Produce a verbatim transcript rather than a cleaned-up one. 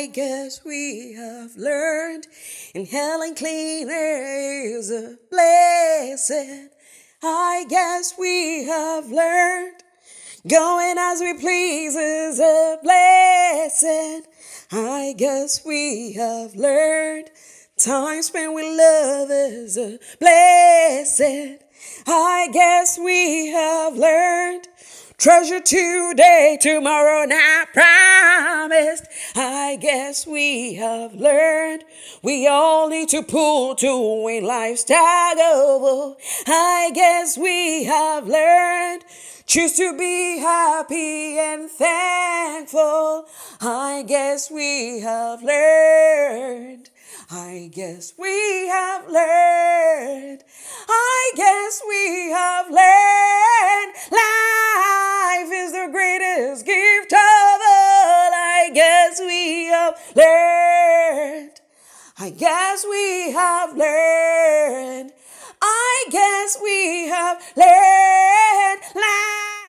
I guess we have learned, in Helen Cleaner is a blessed. I guess we have learned, going as we please is a blessing. I guess we have learned, time spent with love is a blessing. I guess we have learned, treasure today, tomorrow not promised. I guess we have learned, we all need to pull to win life's struggle. I guess we have learned, choose to be happy and thankful. I guess we have learned. I guess we have learned. I guess we have learned. Life is the greatest gift of all. I guess we have learned. I guess we have learned. I guess we have learned.